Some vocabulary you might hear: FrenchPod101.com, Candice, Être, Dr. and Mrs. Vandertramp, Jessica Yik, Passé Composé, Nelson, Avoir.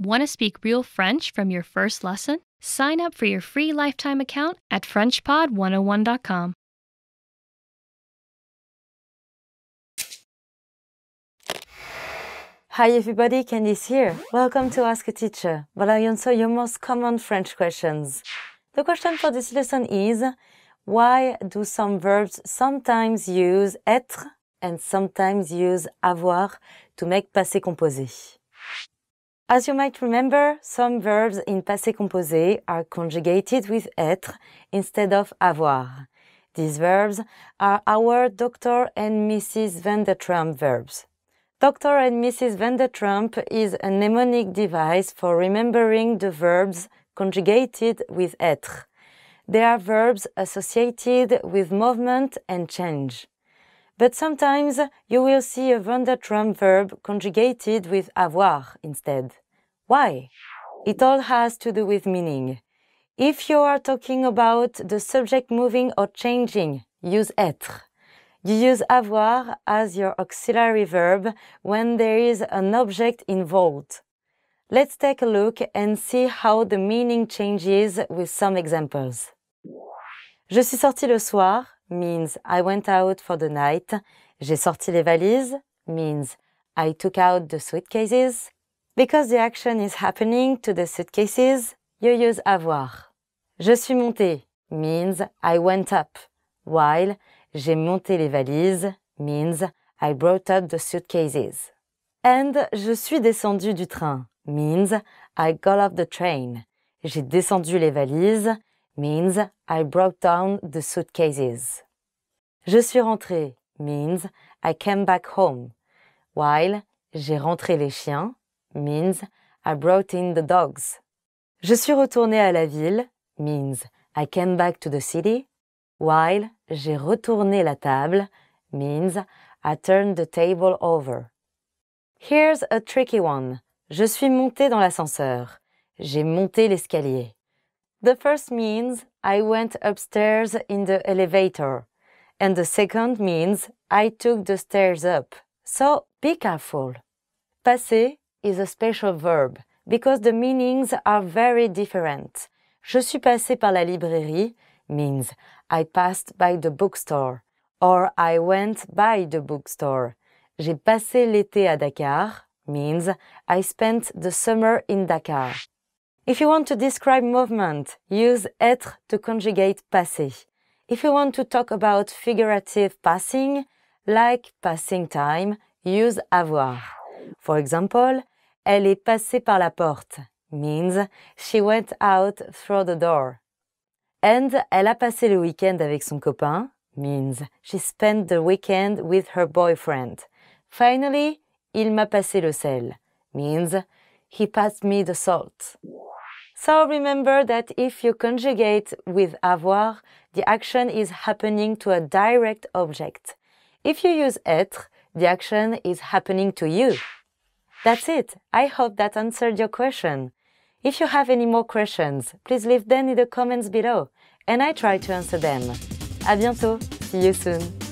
Want to speak real French from your first lesson? Sign up for your free lifetime account at FrenchPod101.com. Hi everybody, Candice here. Welcome to Ask a Teacher, where I answer your most common French questions. The question for this lesson is, why do some verbs sometimes use être and sometimes use avoir to make passé composé? As you might remember, some verbs in passé composé are conjugated with être instead of avoir. These verbs are our Dr. and Mrs. Vandertramp verbs. Dr. and Mrs. Vandertramp is a mnemonic device for remembering the verbs conjugated with être. They are verbs associated with movement and change. But sometimes you will see a Vandertramp verb conjugated with avoir instead. Why? It all has to do with meaning. If you are talking about the subject moving or changing, use être. You use avoir as your auxiliary verb when there is an object involved. Let's take a look and see how the meaning changes with some examples. Je suis sorti le soir means I went out for the night. J'ai sorti les valises means I took out the suitcases. Because the action is happening to the suitcases, you use avoir. Je suis monté means I went up, while j'ai monté les valises means I brought up the suitcases. And je suis descendu du train means I got off the train. J'ai descendu les valises means I brought down the suitcases. Je suis rentré means I came back home, while j'ai rentré les chiens means I brought in the dogs. Je suis retourné à la ville means I came back to the city, while j'ai retourné la table means I turned the table over. Here's a tricky one. Je suis monté dans l'ascenseur. J'ai monté l'escalier. The first means I went upstairs in the elevator, and the second means I took the stairs up. So be careful. Passé is a special verb because the meanings are very different. Je suis passé par la librairie means I passed by the bookstore, or I went by the bookstore. J'ai passé l'été à Dakar means I spent the summer in Dakar. If you want to describe movement, use être to conjugate passé. If you want to talk about figurative passing, like passing time, use avoir. For example, elle est passée par la porte means she went out through the door. And elle a passé le week-end avec son copain means she spent the weekend with her boyfriend. Finally, il m'a passé le sel means he passed me the salt. So remember that if you conjugate with avoir, the action is happening to a direct object. If you use être, the action is happening to you. That's it. I hope that answered your question. If you have any more questions, please leave them in the comments below, and I try to answer them. À bientôt. See you soon.